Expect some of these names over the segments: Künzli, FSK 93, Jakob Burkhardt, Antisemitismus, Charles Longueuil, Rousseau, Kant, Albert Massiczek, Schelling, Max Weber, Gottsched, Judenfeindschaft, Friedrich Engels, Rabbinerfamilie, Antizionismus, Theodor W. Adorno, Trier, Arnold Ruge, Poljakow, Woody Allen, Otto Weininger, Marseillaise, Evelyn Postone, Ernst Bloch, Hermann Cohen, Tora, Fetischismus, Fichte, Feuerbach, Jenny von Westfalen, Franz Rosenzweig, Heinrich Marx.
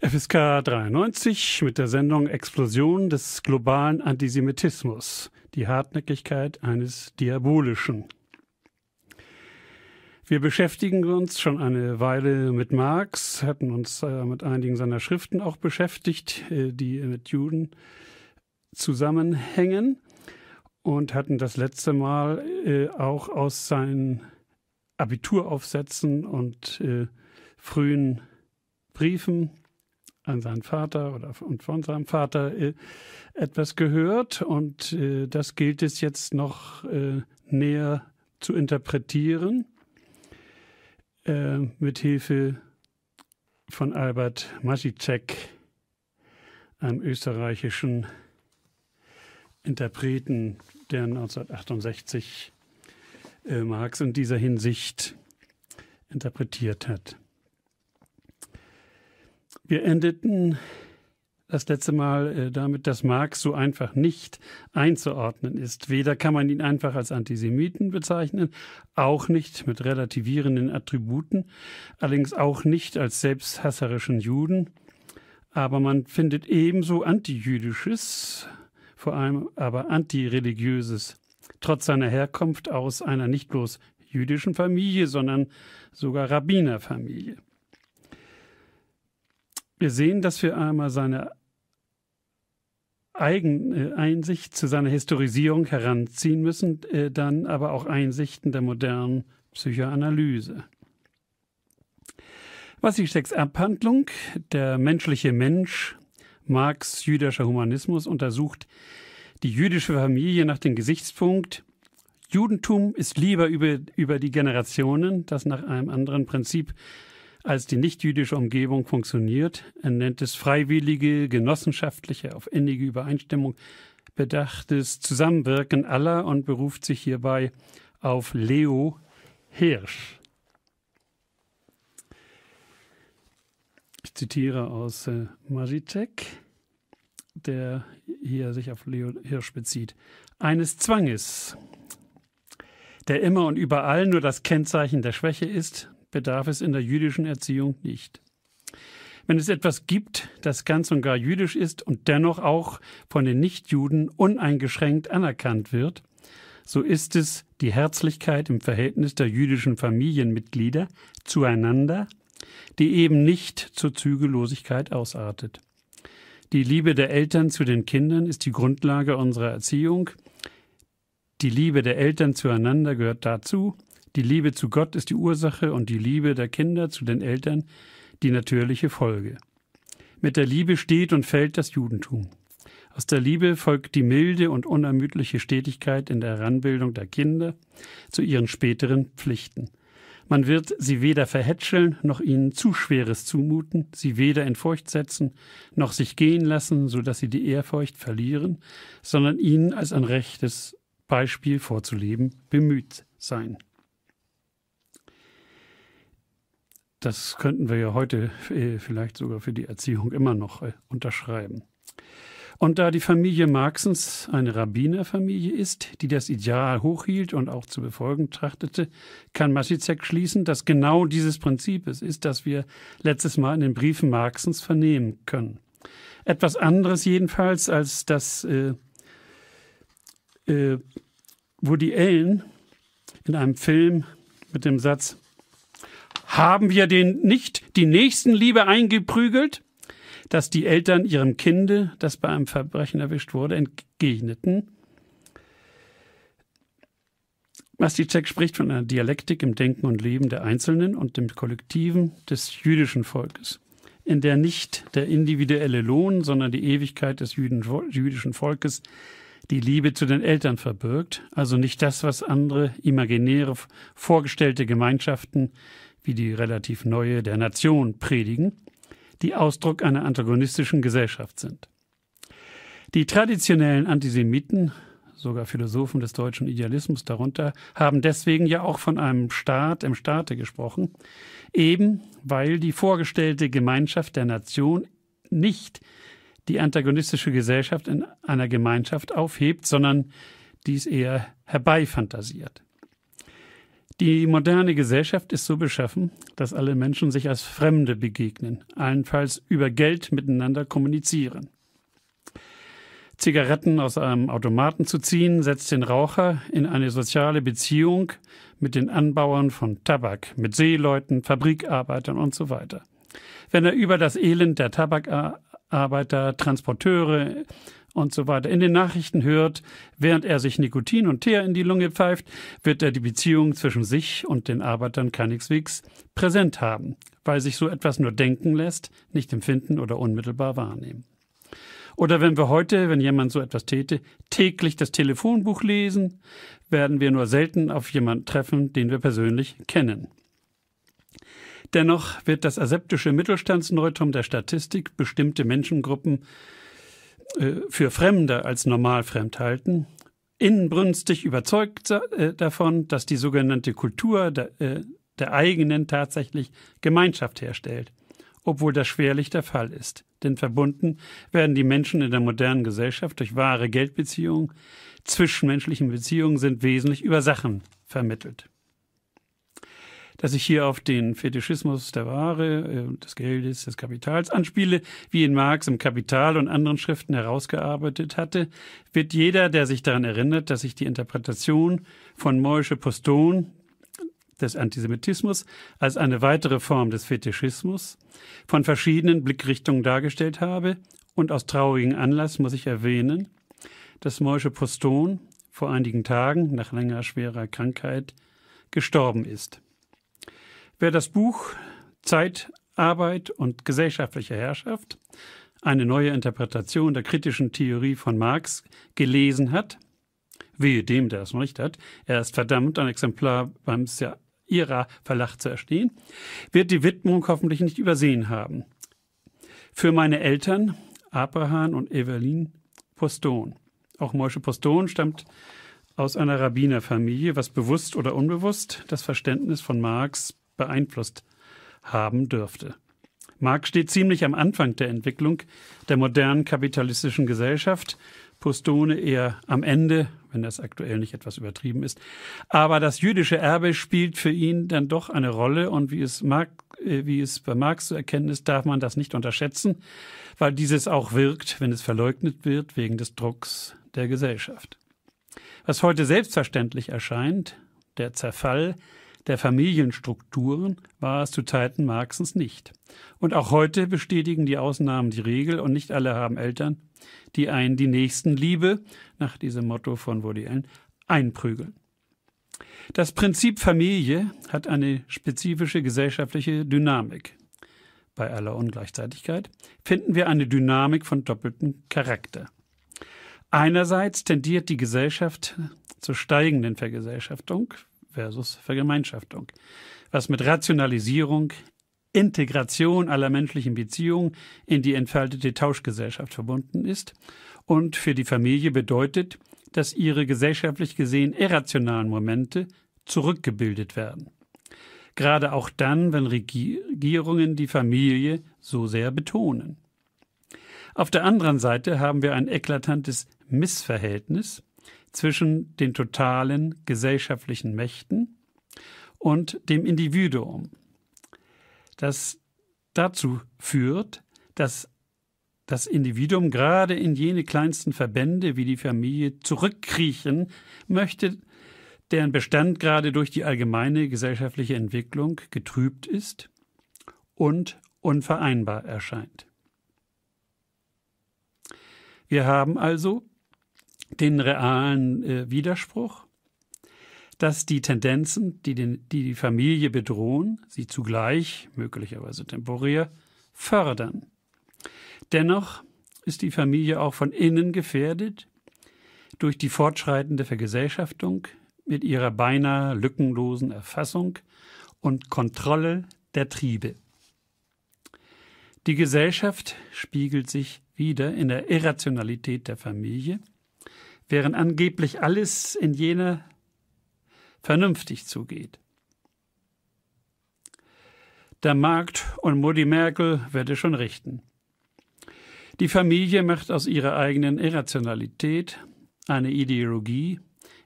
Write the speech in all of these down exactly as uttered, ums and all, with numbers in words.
F S K dreiundneunzig mit der Sendung Explosion des globalen Antisemitismus, die Hartnäckigkeit eines Diabolischen. Wir beschäftigen uns schon eine Weile mit Marx, hatten uns äh, mit einigen seiner Schriften auch beschäftigt, äh, die mit Juden zusammenhängen, und hatten das letzte Mal äh, auch aus seinen Abituraufsätzen und äh, frühen Briefen an seinen Vater oder von, von seinem Vater äh, etwas gehört, und äh, das gilt es jetzt noch äh, näher zu interpretieren äh, mit Hilfe von Albert Massiczek, einem österreichischen Interpreten, der neunzehnhundertachtundsechzig äh, Marx in dieser Hinsicht interpretiert hat. Wir endeten das letzte Mal äh, damit, dass Marx so einfach nicht einzuordnen ist. Weder kann man ihn einfach als Antisemiten bezeichnen, auch nicht mit relativierenden Attributen, allerdings auch nicht als selbsthasserischen Juden. Aber man findet ebenso antijüdisches, vor allem aber antireligiöses, trotz seiner Herkunft aus einer nicht bloß jüdischen Familie, sondern sogar Rabbinerfamilie. Wir sehen, dass wir einmal seine eigene Einsicht zu seiner Historisierung heranziehen müssen, dann aber auch Einsichten der modernen Psychoanalyse. Massiczeks Abhandlung, der menschliche Mensch, Marx jüdischer Humanismus, untersucht die jüdische Familie nach dem Gesichtspunkt: Judentum ist lieber über, über die Generationen, das nach einem anderen Prinzip als die nichtjüdische Umgebung funktioniert. Er nennt es freiwillige, genossenschaftliche, auf innige Übereinstimmung bedachtes Zusammenwirken aller und beruft sich hierbei auf Leo Hirsch. Ich zitiere aus äh, Massiczek, der hier sich auf Leo Hirsch bezieht. Eines Zwanges, der immer und überall nur das Kennzeichen der Schwäche ist, bedarf es in der jüdischen Erziehung nicht. Wenn es etwas gibt, das ganz und gar jüdisch ist und dennoch auch von den Nichtjuden uneingeschränkt anerkannt wird, so ist es die Herzlichkeit im Verhältnis der jüdischen Familienmitglieder zueinander, die eben nicht zur Zügellosigkeit ausartet. Die Liebe der Eltern zu den Kindern ist die Grundlage unserer Erziehung. Die Liebe der Eltern zueinander gehört dazu. Die Liebe zu Gott ist die Ursache und die Liebe der Kinder zu den Eltern die natürliche Folge. Mit der Liebe steht und fällt das Judentum. Aus der Liebe folgt die milde und unermüdliche Stetigkeit in der Heranbildung der Kinder zu ihren späteren Pflichten. Man wird sie weder verhätscheln noch ihnen zu Schweres zumuten, sie weder in Furcht setzen noch sich gehen lassen, sodass sie die Ehrfurcht verlieren, sondern ihnen als ein rechtes Beispiel vorzuleben bemüht sein. Das könnten wir ja heute vielleicht sogar für die Erziehung immer noch unterschreiben. Und da die Familie Marxens eine Rabbinerfamilie ist, die das Ideal hochhielt und auch zu befolgen trachtete, kann Massiczek schließen, dass genau dieses Prinzip es ist, das wir letztes Mal in den Briefen Marxens vernehmen können. Etwas anderes jedenfalls als das äh, äh, Woody Allen in einem Film mit dem Satz: Haben wir denn nicht die Nächstenliebe eingeprügelt, dass die Eltern ihrem Kinde, das bei einem Verbrechen erwischt wurde, entgegneten? Massiczek spricht von einer Dialektik im Denken und Leben der Einzelnen und dem Kollektiven des jüdischen Volkes, in der nicht der individuelle Lohn, sondern die Ewigkeit des jüdischen Volkes die Liebe zu den Eltern verbirgt, also nicht das, was andere imaginäre, vorgestellte Gemeinschaften wie die relativ neue der Nation predigen, die Ausdruck einer antagonistischen Gesellschaft sind. Die traditionellen Antisemiten, sogar Philosophen des deutschen Idealismus darunter, haben deswegen ja auch von einem Staat im Staate gesprochen, eben weil die vorgestellte Gemeinschaft der Nation nicht die antagonistische Gesellschaft in einer Gemeinschaft aufhebt, sondern dies eher herbeifantasiert. Die moderne Gesellschaft ist so beschaffen, dass alle Menschen sich als Fremde begegnen, allenfalls über Geld miteinander kommunizieren. Zigaretten aus einem Automaten zu ziehen, setzt den Raucher in eine soziale Beziehung mit den Anbauern von Tabak, mit Seeleuten, Fabrikarbeitern und so weiter. Wenn er über das Elend der Tabakarbeiter, Transporteure und so weiter in den Nachrichten hört, während er sich Nikotin und Teer in die Lunge pfeift, wird er die Beziehung zwischen sich und den Arbeitern keineswegs präsent haben, weil sich so etwas nur denken lässt, nicht empfinden oder unmittelbar wahrnehmen. Oder wenn wir heute, wenn jemand so etwas täte, täglich das Telefonbuch lesen, werden wir nur selten auf jemanden treffen, den wir persönlich kennen. Dennoch wird das aseptische Mittelstandsneutrum der Statistik bestimmte Menschengruppen für Fremde als normal fremd halten, inbrünstig überzeugt davon, dass die sogenannte Kultur der, der eigenen tatsächlich Gemeinschaft herstellt, obwohl das schwerlich der Fall ist. Denn verbunden werden die Menschen in der modernen Gesellschaft durch wahre Geldbeziehungen, zwischenmenschlichen Beziehungen sind wesentlich über Sachen vermittelt. Dass ich hier auf den Fetischismus der Ware, des Geldes, des Kapitals anspiele, wie ihn Marx im Kapital und anderen Schriften herausgearbeitet hatte, wird jeder, der sich daran erinnert, dass sich die Interpretation von Moishe Postone des Antisemitismus als eine weitere Form des Fetischismus von verschiedenen Blickrichtungen dargestellt habe. Und aus traurigem Anlass muss ich erwähnen, dass Moishe Postone vor einigen Tagen nach längerer schwerer Krankheit gestorben ist. Wer das Buch Zeit, Arbeit und gesellschaftliche Herrschaft, eine neue Interpretation der kritischen Theorie von Marx, gelesen hat, wehe dem, der es noch nicht hat, er ist verdammt, ein Exemplar beim Ihrer Verlag zu erstehen, wird die Widmung hoffentlich nicht übersehen haben. Für meine Eltern, Abraham und Evelyn Postone. Auch Moishe Postone stammt aus einer Rabbinerfamilie, was bewusst oder unbewusst das Verständnis von Marx beeinflusst haben dürfte. Marx steht ziemlich am Anfang der Entwicklung der modernen kapitalistischen Gesellschaft, Postone eher am Ende, wenn das aktuell nicht etwas übertrieben ist. Aber das jüdische Erbe spielt für ihn dann doch eine Rolle und wie es, Marx, wie es bei Marx zu erkennen ist, darf man das nicht unterschätzen, weil dieses auch wirkt, wenn es verleugnet wird, wegen des Drucks der Gesellschaft. Was heute selbstverständlich erscheint, der Zerfall der Familienstrukturen, war es zu Zeiten Marxens nicht. Und auch heute bestätigen die Ausnahmen die Regel und nicht alle haben Eltern, die einen die Nächstenliebe, nach diesem Motto von Woody Allen, einprügeln. Das Prinzip Familie hat eine spezifische gesellschaftliche Dynamik. Bei aller Ungleichzeitigkeit finden wir eine Dynamik von doppeltem Charakter. Einerseits tendiert die Gesellschaft zur steigenden Vergesellschaftung versus Vergemeinschaftung, was mit Rationalisierung, Integration aller menschlichen Beziehungen in die entfaltete Tauschgesellschaft verbunden ist und für die Familie bedeutet, dass ihre gesellschaftlich gesehen irrationalen Momente zurückgebildet werden. Gerade auch dann, wenn Regierungen die Familie so sehr betonen. Auf der anderen Seite haben wir ein eklatantes Missverhältnis zwischen den totalen gesellschaftlichen Mächten und dem Individuum, das dazu führt, dass das Individuum gerade in jene kleinsten Verbände wie die Familie zurückkriechen möchte, deren Bestand gerade durch die allgemeine gesellschaftliche Entwicklung getrübt ist und unvereinbar erscheint. Wir haben also den realen äh, Widerspruch, dass die Tendenzen, die, den, die die Familie bedrohen, sie zugleich, möglicherweise temporär, fördern. Dennoch ist die Familie auch von innen gefährdet durch die fortschreitende Vergesellschaftung mit ihrer beinahe lückenlosen Erfassung und Kontrolle der Triebe. Die Gesellschaft spiegelt sich wieder in der Irrationalität der Familie, während angeblich alles in jener vernünftig zugeht. Der Markt und Mutti Merkel werde schon richten. Die Familie macht aus ihrer eigenen Irrationalität eine Ideologie,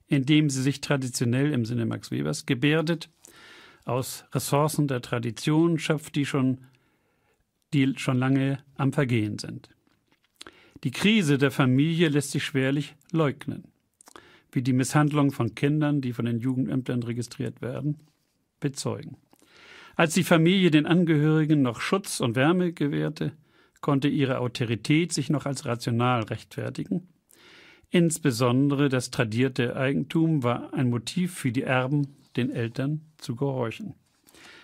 indem sie sich traditionell im Sinne Max Webers gebärdet, aus Ressourcen der Tradition schöpft, die schon, die schon lange am Vergehen sind. Die Krise der Familie lässt sich schwerlich leugnen, wie die Misshandlung von Kindern, die von den Jugendämtern registriert werden, bezeugen. Als die Familie den Angehörigen noch Schutz und Wärme gewährte, konnte ihre Autorität sich noch als rational rechtfertigen. Insbesondere das tradierte Eigentum war ein Motiv für die Erben, den Eltern zu gehorchen.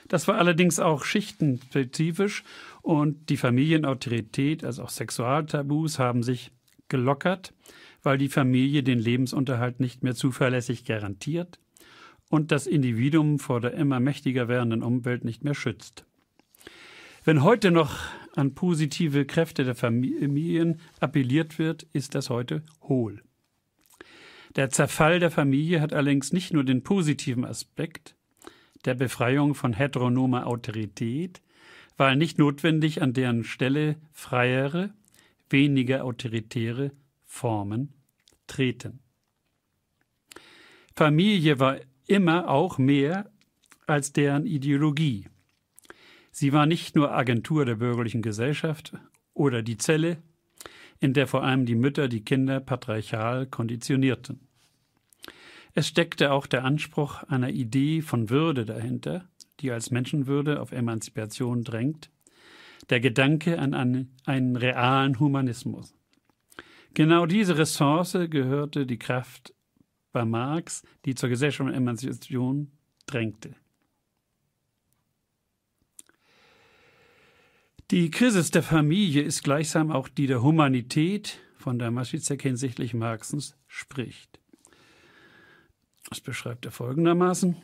Das war allerdings auch schichtenspezifisch und die Familienautorität, also auch Sexualtabus, haben sich gelockert, weil die Familie den Lebensunterhalt nicht mehr zuverlässig garantiert und das Individuum vor der immer mächtiger werdenden Umwelt nicht mehr schützt. Wenn heute noch an positive Kräfte der Familien appelliert wird, ist das heute hohl. Der Zerfall der Familie hat allerdings nicht nur den positiven Aspekt der Befreiung von heteronomer Autorität, weil nicht notwendig an deren Stelle freiere, weniger autoritäre Formen treten. Familie war immer auch mehr als deren Ideologie. Sie war nicht nur Agentur der bürgerlichen Gesellschaft oder die Zelle, in der vor allem die Mütter die Kinder patriarchal konditionierten. Es steckte auch der Anspruch einer Idee von Würde dahinter, die als Menschenwürde auf Emanzipation drängt, der Gedanke an einen, einen realen Humanismus. Genau diese Ressource gehörte die Kraft bei Marx, die zur Gesellschaft und Emanzipation drängte. Die Krise der Familie ist gleichsam auch die der Humanität, von der Massiczek hinsichtlich Marxens spricht. Das beschreibt er folgendermaßen: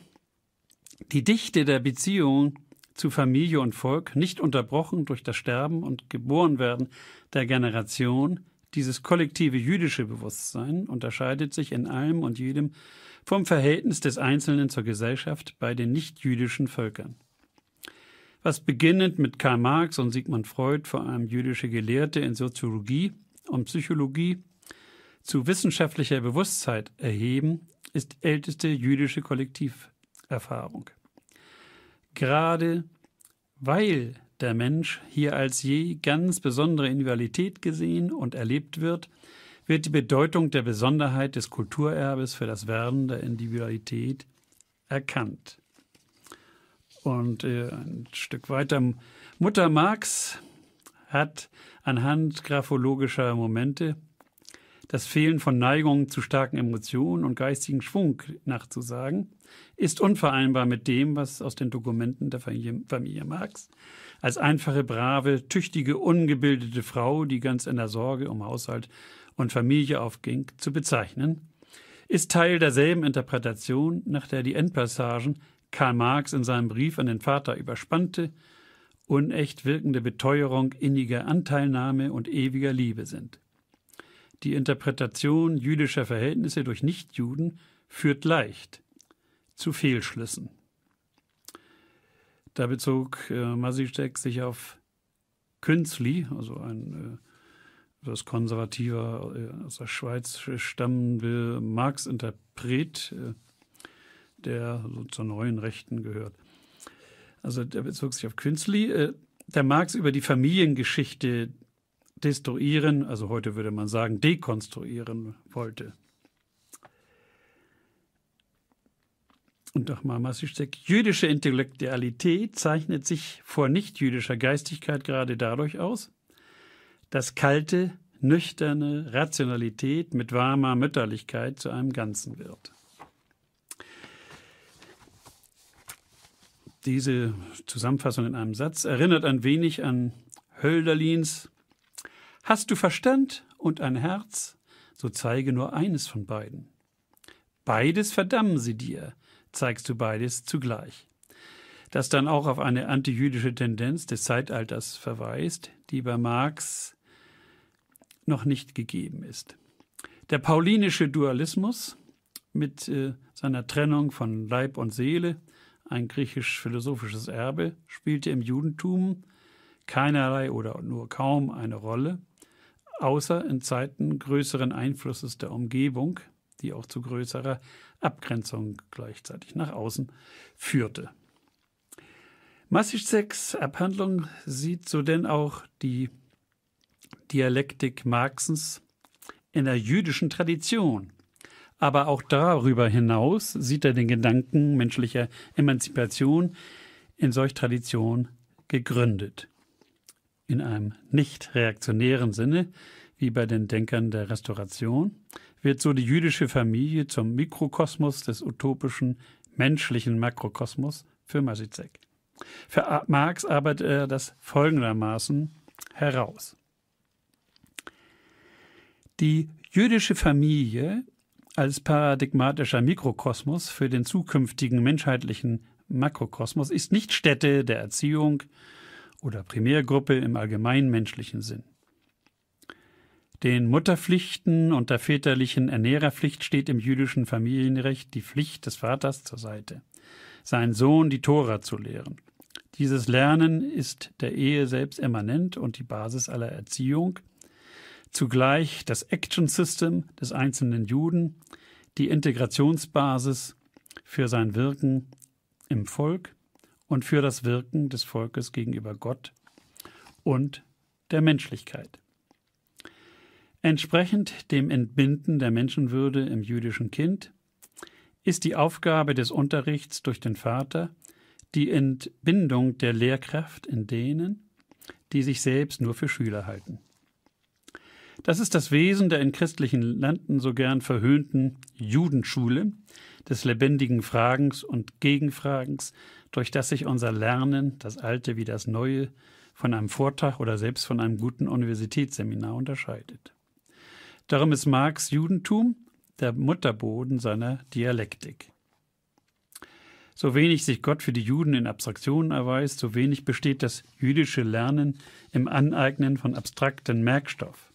Die Dichte der Beziehungen zu Familie und Volk, nicht unterbrochen durch das Sterben und Geborenwerden der Generation, dieses kollektive jüdische Bewusstsein unterscheidet sich in allem und jedem vom Verhältnis des Einzelnen zur Gesellschaft bei den nichtjüdischen Völkern. Was beginnend mit Karl Marx und Sigmund Freud, vor allem jüdische Gelehrte in Soziologie und Psychologie, zu wissenschaftlicher Bewusstheit erheben, ist älteste jüdische Kollektiverfahrung. Gerade weil der Mensch hier als je ganz besondere Individualität gesehen und erlebt wird, wird die Bedeutung der Besonderheit des Kulturerbes für das Werden der Individualität erkannt. Und äh, ein Stück weiter, Mutter Marx hat anhand graphologischer Momente das Fehlen von Neigungen zu starken Emotionen und geistigen Schwung nachzusagen, ist unvereinbar mit dem, was aus den Dokumenten der Familie, Familie Marx als einfache, brave, tüchtige, ungebildete Frau, die ganz in der Sorge um Haushalt und Familie aufging, zu bezeichnen, ist Teil derselben Interpretation, nach der die Endpassagen Karl Marx in seinem Brief an den Vater überspannte, unecht wirkende Beteuerung inniger Anteilnahme und ewiger Liebe sind. Die Interpretation jüdischer Verhältnisse durch Nichtjuden führt leicht zu Fehlschlüssen. Da bezog äh, Massiczek sich auf Künzli, also ein äh, das konservativer, äh, aus der Schweiz stammende Marx-Interpret, äh, der so zur neuen Rechten gehört. Also der bezog sich auf Künzli. Der Marx über die Familiengeschichte destruieren, also heute würde man sagen dekonstruieren wollte. Und nochmal Massiczek: Jüdische Intellektualität zeichnet sich vor nichtjüdischer Geistigkeit gerade dadurch aus, dass kalte, nüchterne Rationalität mit warmer Mütterlichkeit zu einem Ganzen wird. Diese Zusammenfassung in einem Satz erinnert ein wenig an Hölderlins: Hast du Verstand und ein Herz, so zeige nur eines von beiden. Beides verdammen sie dir, zeigst du beides zugleich. Das dann auch auf eine antijüdische Tendenz des Zeitalters verweist, die bei Marx noch nicht gegeben ist. Der paulinische Dualismus mit äh, seiner Trennung von Leib und Seele, ein griechisch-philosophisches Erbe, spielte im Judentum keinerlei oder nur kaum eine Rolle, außer in Zeiten größeren Einflusses der Umgebung, die auch zu größerer Abgrenzung gleichzeitig nach außen führte. Massiczeks Abhandlung sieht so denn auch die Dialektik Marxens in der jüdischen Tradition. Aber auch darüber hinaus sieht er den Gedanken menschlicher Emanzipation in solch Tradition gegründet. In einem nicht reaktionären Sinne, wie bei den Denkern der Restauration, wird so die jüdische Familie zum Mikrokosmos des utopischen menschlichen Makrokosmos für Massiczek. Für Marx arbeitet er das folgendermaßen heraus. Die jüdische Familie als paradigmatischer Mikrokosmos für den zukünftigen menschheitlichen Makrokosmos ist nicht Stätte der Erziehung oder Primärgruppe im allgemein menschlichen Sinn. Den Mutterpflichten und der väterlichen Ernährerpflicht steht im jüdischen Familienrecht die Pflicht des Vaters zur Seite, seinen Sohn die Tora zu lehren. Dieses Lernen ist der Ehe selbst immanent und die Basis aller Erziehung, zugleich das Action-System des einzelnen Juden, die Integrationsbasis für sein Wirken im Volk und für das Wirken des Volkes gegenüber Gott und der Menschlichkeit. Entsprechend dem Entbinden der Menschenwürde im jüdischen Kind ist die Aufgabe des Unterrichts durch den Vater die Entbindung der Lehrkraft in denen, die sich selbst nur für Schüler halten. Das ist das Wesen der in christlichen Landen so gern verhöhnten Judenschule, des lebendigen Fragens und Gegenfragens, durch das sich unser Lernen, das Alte wie das Neue, von einem Vortrag oder selbst von einem guten Universitätsseminar unterscheidet. Darum ist Marx Judentum der Mutterboden seiner Dialektik. So wenig sich Gott für die Juden in Abstraktionen erweist, so wenig besteht das jüdische Lernen im Aneignen von abstrakten Merkstoff.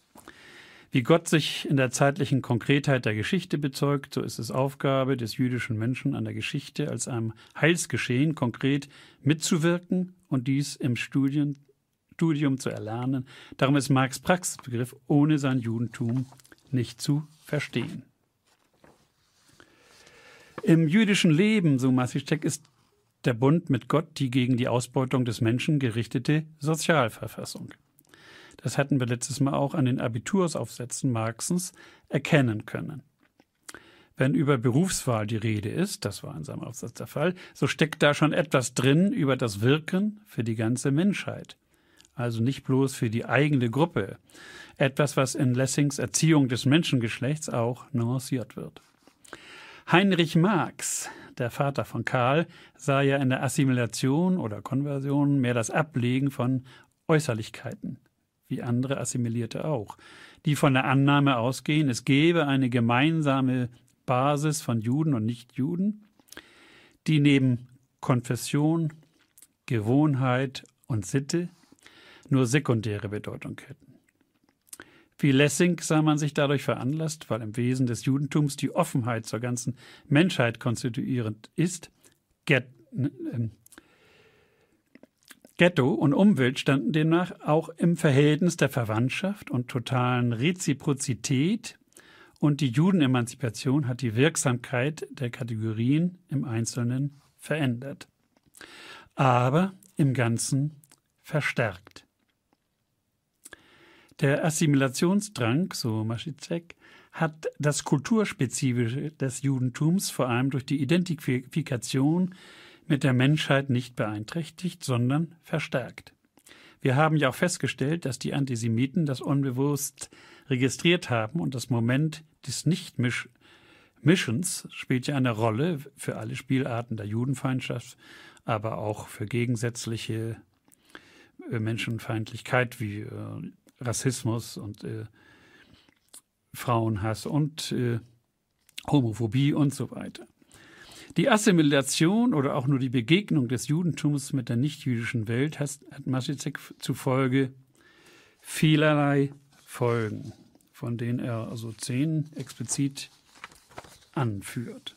Wie Gott sich in der zeitlichen Konkretheit der Geschichte bezeugt, so ist es Aufgabe des jüdischen Menschen an der Geschichte als einem Heilsgeschehen konkret mitzuwirken und dies im Studium, Studium zu erlernen. Darum ist Marx' Praxisbegriff ohne sein Judentum nicht zu verstehen. Im jüdischen Leben, so Massiczek, ist der Bund mit Gott die gegen die Ausbeutung des Menschen gerichtete Sozialverfassung. Das hatten wir letztes Mal auch an den Abitursaufsätzen Marxens erkennen können. Wenn über Berufswahl die Rede ist, das war in seinem Aufsatz der Fall, so steckt da schon etwas drin über das Wirken für die ganze Menschheit. Also nicht bloß für die eigene Gruppe. Etwas, was in Lessings Erziehung des Menschengeschlechts auch nuanciert wird. Heinrich Marx, der Vater von Karl, sah ja in der Assimilation oder Konversion mehr das Ablegen von Äußerlichkeiten, wie andere Assimilierte auch, die von der Annahme ausgehen, es gäbe eine gemeinsame Basis von Juden und Nichtjuden, die neben Konfession, Gewohnheit und Sitte nur sekundäre Bedeutung hätten. Wie Lessing sah man sich dadurch veranlasst, weil im Wesen des Judentums die Offenheit zur ganzen Menschheit konstituierend ist, get, äh, Ghetto und Umwelt standen demnach auch im Verhältnis der Verwandtschaft und totalen Reziprozität, und die Judenemanzipation hat die Wirksamkeit der Kategorien im Einzelnen verändert, aber im Ganzen verstärkt. Der Assimilationsdrang, so Massiczek, hat das Kulturspezifische des Judentums vor allem durch die Identifikation mit der Menschheit nicht beeinträchtigt, sondern verstärkt. Wir haben ja auch festgestellt, dass die Antisemiten das unbewusst registriert haben, und das Moment des Nichtmischens spielt ja eine Rolle für alle Spielarten der Judenfeindschaft, aber auch für gegensätzliche Menschenfeindlichkeit wie Rassismus und äh, Frauenhass und äh, Homophobie und so weiter. Die Assimilation oder auch nur die Begegnung des Judentums mit der nichtjüdischen Welt hat Massiczek zufolge vielerlei Folgen, von denen er also zehn explizit anführt.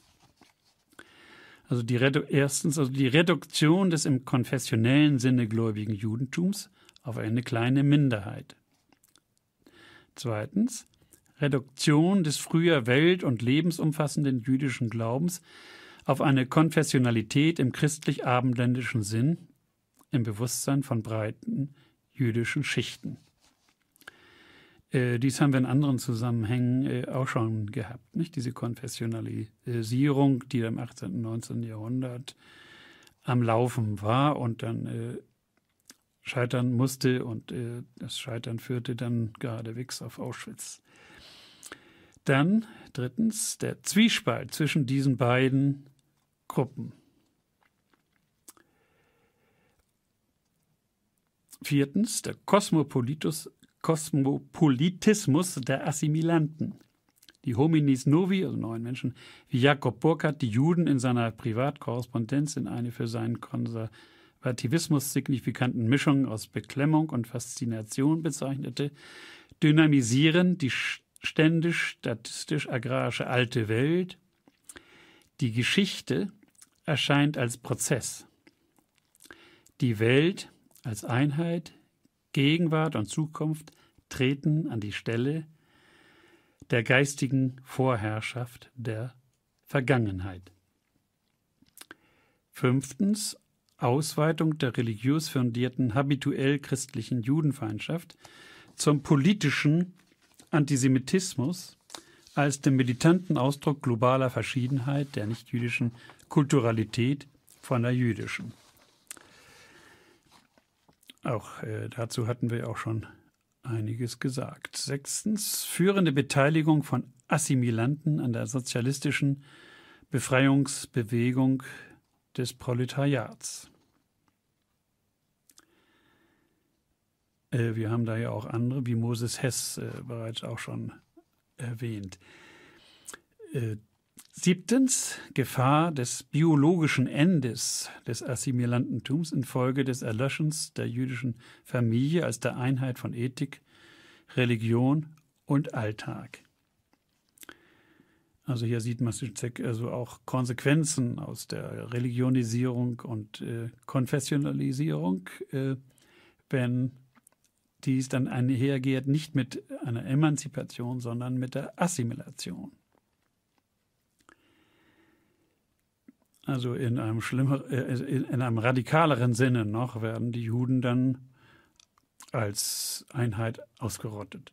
Also die Redu- erstens also die Reduktion des im konfessionellen Sinne gläubigen Judentums auf eine kleine Minderheit. Zweitens Reduktion des früher welt- und lebensumfassenden jüdischen Glaubens auf eine Konfessionalität im christlich-abendländischen Sinn, im Bewusstsein von breiten jüdischen Schichten. Äh, dies haben wir in anderen Zusammenhängen äh, auch schon gehabt, nicht? Diese Konfessionalisierung, die im achtzehnten und neunzehnten Jahrhundert am Laufen war und dann äh, scheitern musste, und äh, das Scheitern führte dann geradewegs auf Auschwitz. Dann drittens der Zwiespalt zwischen diesen beiden Gruppen. Viertens der Kosmopolitus, Kosmopolitismus der Assimilanten. Die Homines Novi, also neuen Menschen, wie Jakob Burkhardt, die Juden in seiner Privatkorrespondenz in eine für seinen Konservativismus signifikanten Mischung aus Beklemmung und Faszination bezeichnete, dynamisieren die ständisch-statistisch-agrarische alte Welt. Die Geschichte erscheint als Prozess. Die Welt als Einheit, Gegenwart und Zukunft treten an die Stelle der geistigen Vorherrschaft der Vergangenheit. Fünftens, Ausweitung der religiös fundierten habituell christlichen Judenfeindschaft zum politischen Antisemitismus als dem militanten Ausdruck globaler Verschiedenheit der nichtjüdischen Kulturalität von der jüdischen. Auch äh, dazu hatten wir auch schon einiges gesagt. Sechstens, führende Beteiligung von Assimilanten an der sozialistischen Befreiungsbewegung des Proletariats. Äh, wir haben da ja auch andere, wie Moses Hess äh, bereits auch schon erwähnt. Äh, Siebtens, Gefahr des biologischen Endes des Assimilantentums infolge des Erlöschens der jüdischen Familie als der Einheit von Ethik, Religion und Alltag. Also hier sieht Massiczek also auch Konsequenzen aus der Religionisierung und äh, Konfessionalisierung, äh, wenn dies dann einhergeht nicht mit einer Emanzipation, sondern mit der Assimilation. Also in einem schlimmer, in einem radikaleren Sinne noch werden die Juden dann als Einheit ausgerottet.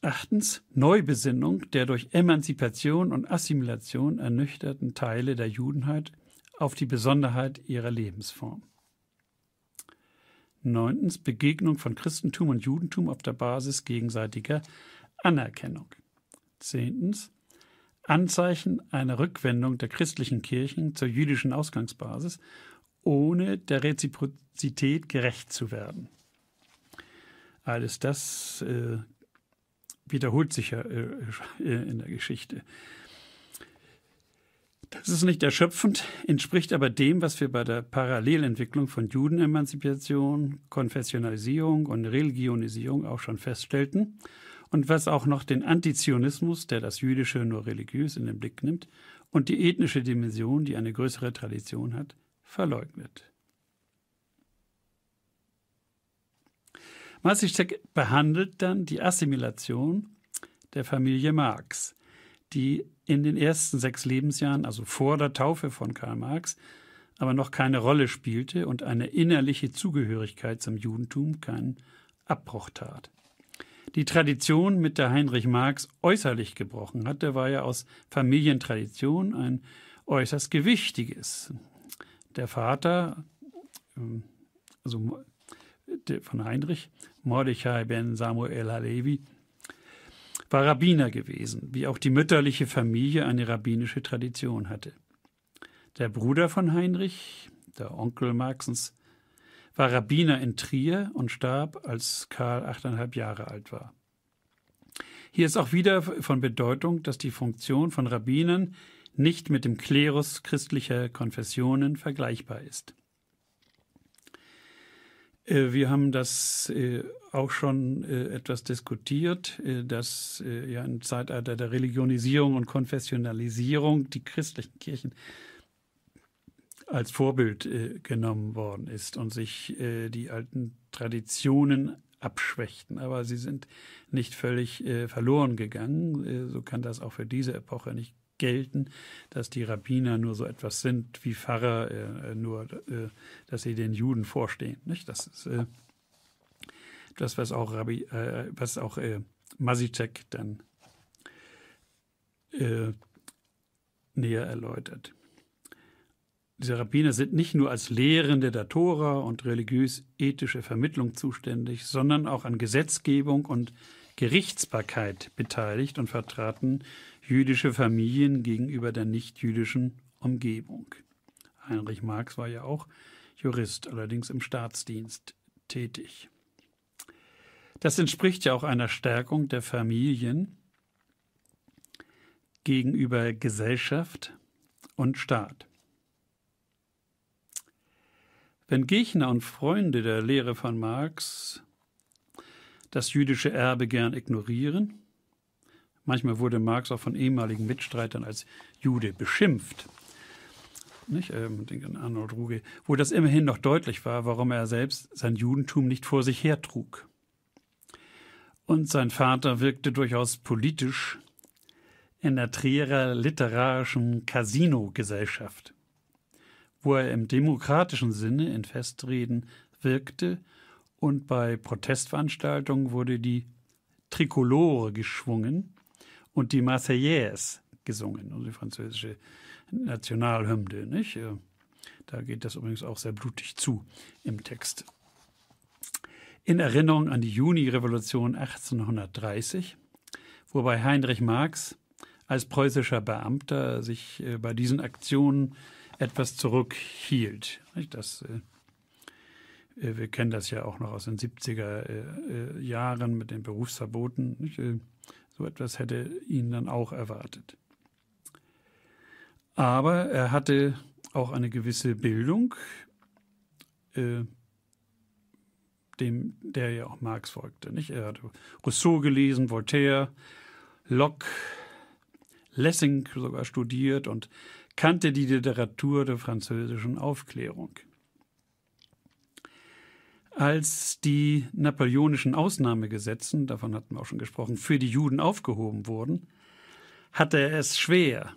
Achtens, Neubesinnung der durch Emanzipation und Assimilation ernüchterten Teile der Judenheit auf die Besonderheit ihrer Lebensform. Neuntens, Begegnung von Christentum und Judentum auf der Basis gegenseitiger Anerkennung. Zehntens, Anzeichen einer Rückwendung der christlichen Kirchen zur jüdischen Ausgangsbasis, ohne der Reziprozität gerecht zu werden. Alles das äh, wiederholt sich ja äh, in der Geschichte. Das ist nicht erschöpfend, entspricht aber dem, was wir bei der Parallelentwicklung von Judenemanzipation, Konfessionalisierung und Religionisierung auch schon feststellten. Und was auch noch den Antizionismus, der das Jüdische nur religiös in den Blick nimmt, und die ethnische Dimension, die eine größere Tradition hat, verleugnet. Massiczek behandelt dann die Assimilation der Familie Marx, die in den ersten sechs Lebensjahren, also vor der Taufe von Karl Marx, aber noch keine Rolle spielte und eine innerliche Zugehörigkeit zum Judentum keinen Abbruch tat. Die Tradition, mit der Heinrich Marx äußerlich gebrochen hatte, war ja aus Familientradition ein äußerst gewichtiges. Der Vater, also von Heinrich, Mordechai ben Samuel Halevi, war Rabbiner gewesen, wie auch die mütterliche Familie eine rabbinische Tradition hatte. Der Bruder von Heinrich, der Onkel Marxens, war Rabbiner in Trier und starb, als Karl achteinhalb Jahre alt war. Hier ist auch wieder von Bedeutung, dass die Funktion von Rabbinern nicht mit dem Klerus christlicher Konfessionen vergleichbar ist. Wir haben das auch schon etwas diskutiert, dass ja im Zeitalter der Religionisierung und Konfessionalisierung die christlichen Kirchen als Vorbild äh, genommen worden ist und sich äh, die alten Traditionen abschwächten, aber sie sind nicht völlig äh, verloren gegangen. Äh, so kann das auch für diese Epoche nicht gelten, dass die Rabbiner nur so etwas sind wie Pfarrer, äh, nur äh, dass sie den Juden vorstehen. Nicht? Das ist äh, das, was auch, Rabbi, äh, was auch äh, Massiczek dann äh, näher erläutert. Diese Rabbiner sind nicht nur als Lehrende der Tora und religiös-ethische Vermittlung zuständig, sondern auch an Gesetzgebung und Gerichtsbarkeit beteiligt und vertraten jüdische Familien gegenüber der nicht-jüdischen Umgebung. Heinrich Marx war ja auch Jurist, allerdings im Staatsdienst tätig. Das entspricht ja auch einer Stärkung der Familien gegenüber Gesellschaft und Staat. Wenn Gegner und Freunde der Lehre von Marx das jüdische Erbe gern ignorieren, manchmal wurde Marx auch von ehemaligen Mitstreitern als Jude beschimpft, nicht? Ähm, den Arnold Ruge, wo das immerhin noch deutlich war, warum er selbst sein Judentum nicht vor sich hertrug. Und sein Vater wirkte durchaus politisch in der Trierer literarischen Casino-Gesellschaft, wo er im demokratischen Sinne in Festreden wirkte, und bei Protestveranstaltungen wurde die Trikolore geschwungen und die Marseillaise gesungen, also die französische Nationalhymne, nicht? Da geht das übrigens auch sehr blutig zu im Text. In Erinnerung an die Juni-Revolution achtzehnhundertdreißig, wobei Heinrich Marx als preußischer Beamter sich bei diesen Aktionen etwas zurückhielt. Das, äh, wir kennen das ja auch noch aus den siebziger äh, Jahren mit den Berufsverboten. Nicht? So etwas hätte ihn dann auch erwartet. Aber er hatte auch eine gewisse Bildung, äh, dem, der ja auch Marx folgte. Nicht? Er hatte Rousseau gelesen, Voltaire, Locke, Lessing sogar studiert und kannte die Literatur der französischen Aufklärung. Als die napoleonischen Ausnahmegesetze, davon hatten wir auch schon gesprochen, für die Juden aufgehoben wurden, hatte er es schwer,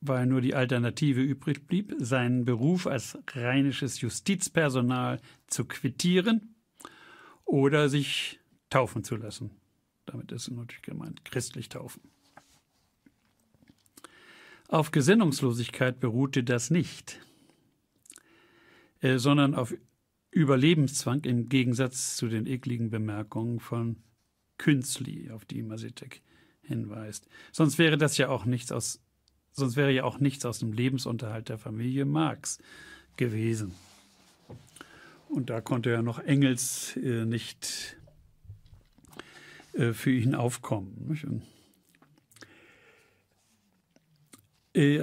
weil nur die Alternative übrig blieb, seinen Beruf als rheinisches Justizpersonal zu quittieren oder sich taufen zu lassen. Damit ist natürlich gemeint, christlich taufen. Auf Gesinnungslosigkeit beruhte das nicht, äh, sondern auf Überlebenszwang im Gegensatz zu den ekligen Bemerkungen von Künzli, auf die Massiczek hinweist. Sonst wäre das ja auch nichts aus, sonst wäre ja auch nichts aus dem Lebensunterhalt der Familie Marx gewesen. Und da konnte ja noch Engels äh, nicht äh, für ihn aufkommen. Nicht?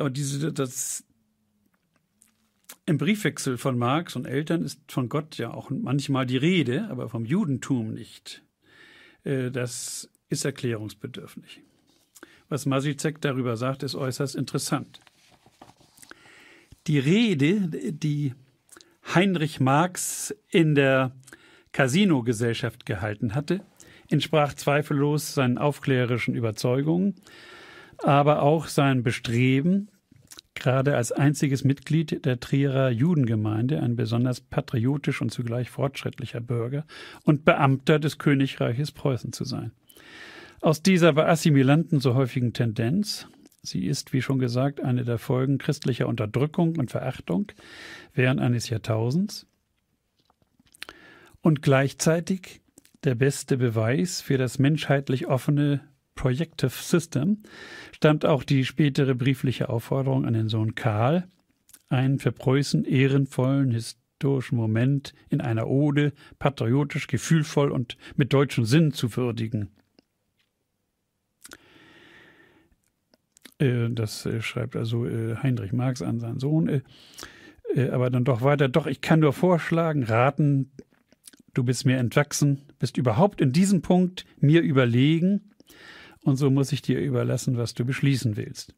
Aber diese, das, im Briefwechsel von Marx und Eltern ist von Gott ja auch manchmal die Rede, aber vom Judentum nicht. Das ist erklärungsbedürftig. Was Massiczek darüber sagt, ist äußerst interessant. Die Rede, die Heinrich Marx in der Casino-Gesellschaft gehalten hatte, entsprach zweifellos seinen aufklärerischen Überzeugungen, aber auch sein Bestreben, gerade als einziges Mitglied der Trierer Judengemeinde, ein besonders patriotisch und zugleich fortschrittlicher Bürger und Beamter des Königreiches Preußen zu sein. Aus dieser bei Assimilanten so häufigen Tendenz, sie ist, wie schon gesagt, eine der Folgen christlicher Unterdrückung und Verachtung während eines Jahrtausends und gleichzeitig der beste Beweis für das menschheitlich offene Projective System stammt auch die spätere briefliche Aufforderung an den Sohn Karl, einen für Preußen ehrenvollen historischen Moment in einer Ode patriotisch, gefühlvoll und mit deutschem Sinn zu würdigen. Das schreibt also Heinrich Marx an seinen Sohn, aber dann doch weiter. Doch, ich kann nur vorschlagen, raten, du bist mir entwachsen, bist überhaupt in diesem Punkt mir überlegen, und so muss ich dir überlassen, was du beschließen willst.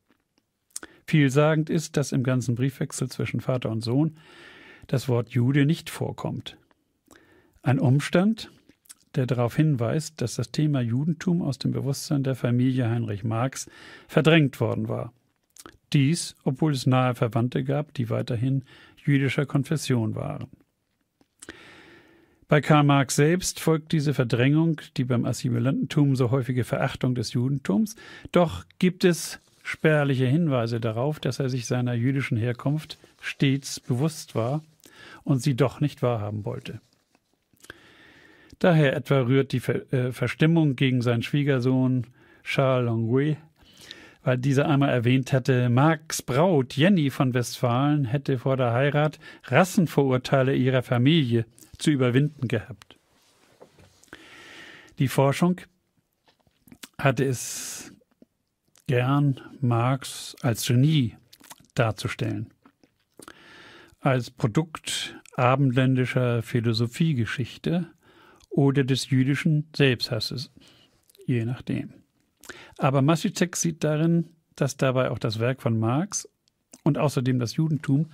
Vielsagend ist, dass im ganzen Briefwechsel zwischen Vater und Sohn das Wort Jude nicht vorkommt. Ein Umstand, der darauf hinweist, dass das Thema Judentum aus dem Bewusstsein der Familie Heinrich Marx verdrängt worden war. Dies, obwohl es nahe Verwandte gab, die weiterhin jüdischer Konfession waren. Bei Karl Marx selbst folgt diese Verdrängung, die beim Assimilantentum so häufige Verachtung des Judentums, doch gibt es spärliche Hinweise darauf, dass er sich seiner jüdischen Herkunft stets bewusst war und sie doch nicht wahrhaben wollte. Daher etwa rührt die Ver äh, Verstimmung gegen seinen Schwiegersohn Charles Longueuil, weil dieser einmal erwähnt hatte, Marx' Braut Jenny von Westfalen hätte vor der Heirat Rassenvorurteile ihrer Familie zu überwinden gehabt. Die Forschung hatte es gern, Marx als Genie darzustellen, als Produkt abendländischer Philosophiegeschichte oder des jüdischen Selbsthasses, je nachdem. Aber Massiczek sieht darin, dass dabei auch das Werk von Marx und außerdem das Judentum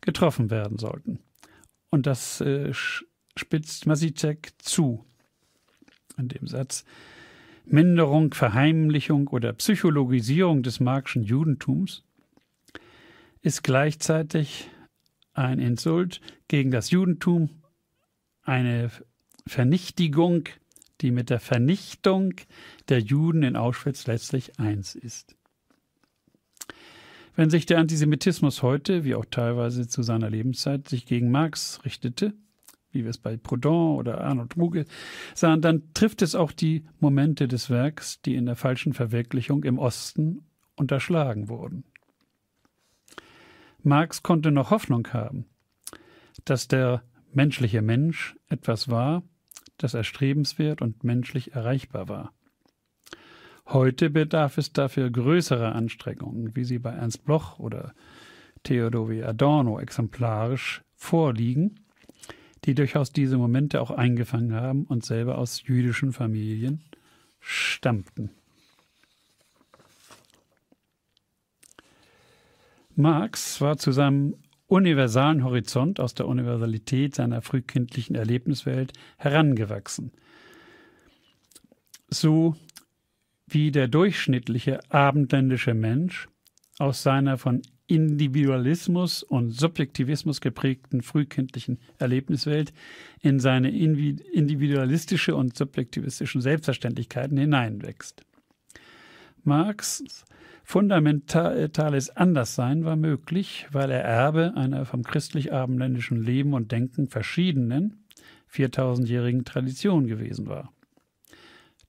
getroffen werden sollten. Und das äh, spitzt Massiczek zu. In dem Satz, Minderung, Verheimlichung oder Psychologisierung des marxischen Judentums ist gleichzeitig ein Insult gegen das Judentum, eine Vernichtigung, die mit der Vernichtung der Juden in Auschwitz letztlich eins ist. Wenn sich der Antisemitismus heute, wie auch teilweise zu seiner Lebenszeit, sich gegen Marx richtete, wie wir es bei Proudhon oder Arnold Ruge sahen, dann trifft es auch die Momente des Werks, die in der falschen Verwirklichung im Osten unterschlagen wurden. Marx konnte noch Hoffnung haben, dass der menschliche Mensch etwas war, das erstrebenswert und menschlich erreichbar war. Heute bedarf es dafür größerer Anstrengungen, wie sie bei Ernst Bloch oder Theodor W. Adorno exemplarisch vorliegen, die durchaus diese Momente auch eingefangen haben und selber aus jüdischen Familien stammten. Marx war zu seinem universalen Horizont aus der Universalität seiner frühkindlichen Erlebniswelt herangewachsen, so wie der durchschnittliche abendländische Mensch aus seiner von Individualismus und Subjektivismus geprägten frühkindlichen Erlebniswelt in seine individualistische und subjektivistischen Selbstverständlichkeiten hineinwächst. Marx' fundamentales Anderssein war möglich, weil er Erbe einer vom christlich-abendländischen Leben und Denken verschiedenen viertausendjährigen Tradition gewesen war,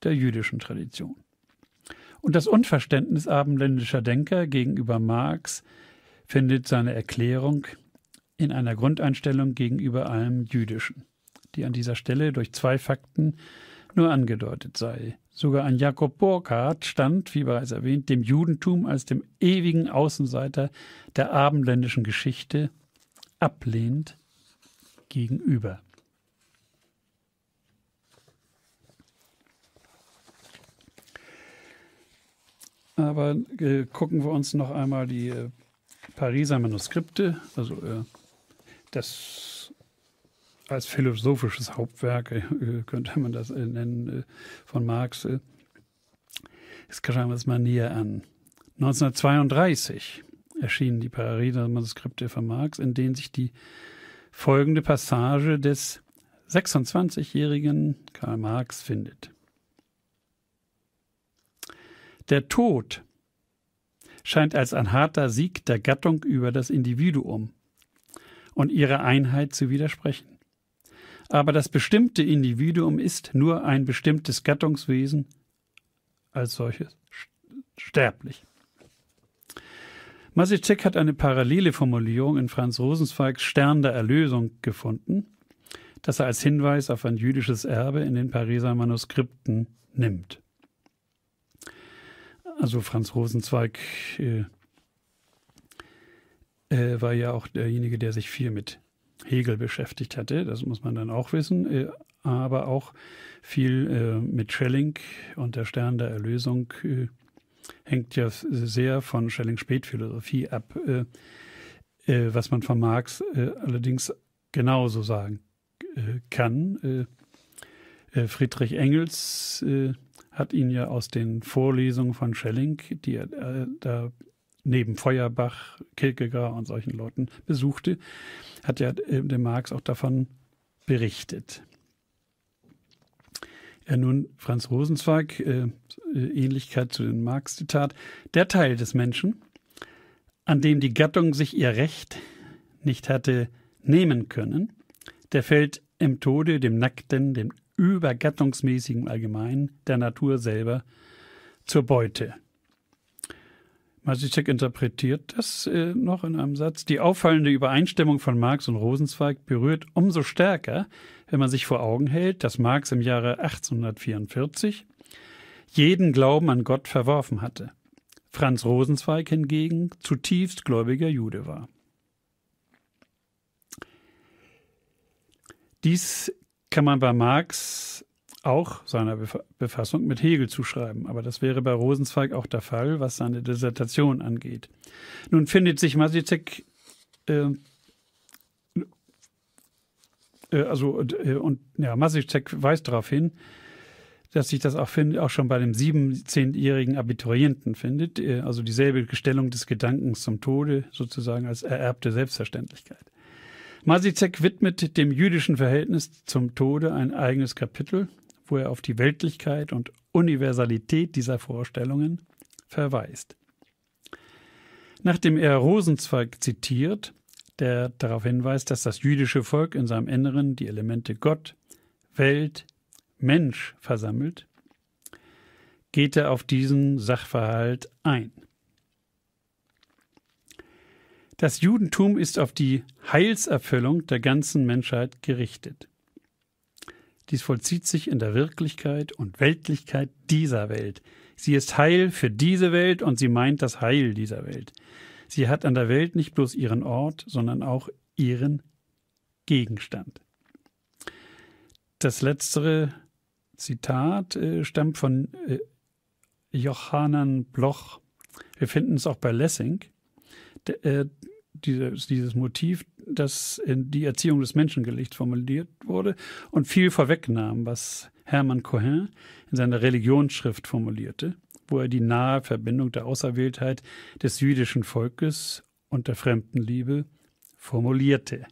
der jüdischen Tradition. Und das Unverständnis abendländischer Denker gegenüber Marx findet seine Erklärung in einer Grundeinstellung gegenüber allem Jüdischen, die an dieser Stelle durch zwei Fakten nur angedeutet sei. Sogar ein Jakob Burkhardt stand, wie bereits erwähnt, dem Judentum als dem ewigen Außenseiter der abendländischen Geschichte ablehnend gegenüber. Aber äh, gucken wir uns noch einmal die äh, Pariser Manuskripte, also äh, das als philosophisches Hauptwerk, äh, könnte man das äh, nennen, äh, von Marx. Äh, jetzt schauen wir es mal näher an. neunzehnhundertzweiunddreißig erschienen die Pariser Manuskripte von Marx, in denen sich die folgende Passage des sechsundzwanzigjährigen Karl Marx findet. Der Tod scheint als ein harter Sieg der Gattung über das Individuum und ihrer Einheit zu widersprechen. Aber das bestimmte Individuum ist nur ein bestimmtes Gattungswesen, als solches sterblich. Massiczek hat eine parallele Formulierung in Franz Rosenzweigs Stern der Erlösung gefunden, das er als Hinweis auf ein jüdisches Erbe in den Pariser Manuskripten nimmt. Also Franz Rosenzweig äh, äh, war ja auch derjenige, der sich viel mit Hegel beschäftigt hatte, das muss man dann auch wissen, äh, aber auch viel äh, mit Schelling und der Stern der Erlösung äh, hängt ja sehr von Schellings Spätphilosophie ab, äh, äh, was man von Marx äh, allerdings genauso sagen äh, kann. Äh, Friedrich Engels äh, hat ihn ja aus den Vorlesungen von Schelling, die er äh, da neben Feuerbach, Kierkegaard und solchen Leuten besuchte, hat ja äh, der Marx auch davon berichtet. Ja, nun Franz Rosenzweig, äh, Ähnlichkeit zu dem Marx-Zitat: Der Teil des Menschen, an dem die Gattung sich ihr Recht nicht hatte nehmen können, der fällt im Tode dem Nackten, dem übergattungsmäßigen Allgemeinen, der Natur selber zur Beute. Massiczek interpretiert das äh, noch in einem Satz. Die auffallende Übereinstimmung von Marx und Rosenzweig berührt umso stärker, wenn man sich vor Augen hält, dass Marx im Jahre achtzehnhundertvierundvierzig jeden Glauben an Gott verworfen hatte. Franz Rosenzweig hingegen zutiefst gläubiger Jude war. Dies kann man bei Marx auch seiner Befassung mit Hegel zuschreiben, aber das wäre bei Rosenzweig auch der Fall, was seine Dissertation angeht. Nun findet sich Massiczek äh, äh, also äh, und ja, Massiczek weist darauf hin, dass sich das auch, find, auch schon bei dem siebenzehnjährigen Abiturienten findet, äh, also dieselbe Stellung des Gedankens zum Tode sozusagen als ererbte Selbstverständlichkeit. Massiczek widmet dem jüdischen Verhältnis zum Tode ein eigenes Kapitel, wo er auf die Weltlichkeit und Universalität dieser Vorstellungen verweist. Nachdem er Rosenzweig zitiert, der darauf hinweist, dass das jüdische Volk in seinem Inneren die Elemente Gott, Welt, Mensch versammelt, geht er auf diesen Sachverhalt ein. Das Judentum ist auf die Heilserfüllung der ganzen Menschheit gerichtet. Dies vollzieht sich in der Wirklichkeit und Weltlichkeit dieser Welt. Sie ist Heil für diese Welt und sie meint das Heil dieser Welt. Sie hat an der Welt nicht bloß ihren Ort, sondern auch ihren Gegenstand. Das letztere Zitat äh, stammt von äh, Jochanan Bloch. Wir finden es auch bei Lessing. Der, äh, Dieses, dieses Motiv, das in die Erziehung des Menschengewichts formuliert wurde und viel vorwegnahm, was Hermann Cohen in seiner Religionsschrift formulierte, wo er die nahe Verbindung der Auserwähltheit des jüdischen Volkes und der Fremdenliebe formulierte.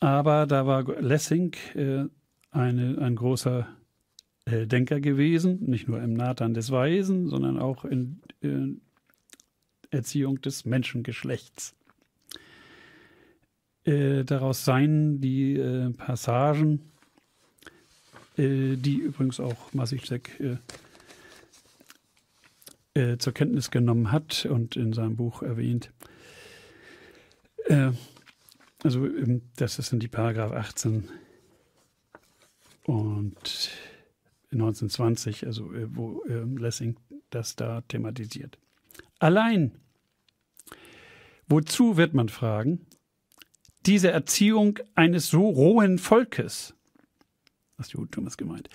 Aber da war Lessing äh, eine, ein großer äh, Denker gewesen, nicht nur im Nathan des Weisen, sondern auch in äh, Erziehung des Menschengeschlechts. Äh, daraus seien die äh, Passagen, äh, die übrigens auch Massiczek äh, äh, zur Kenntnis genommen hat und in seinem Buch erwähnt. Äh, also ähm, das sind die Paragraph achtzehn und neunzehn zwanzig, also äh, wo äh, Lessing das da thematisiert. Allein, wozu wird man fragen, diese Erziehung eines so rohen Volkes, das Judentum ist gemeint,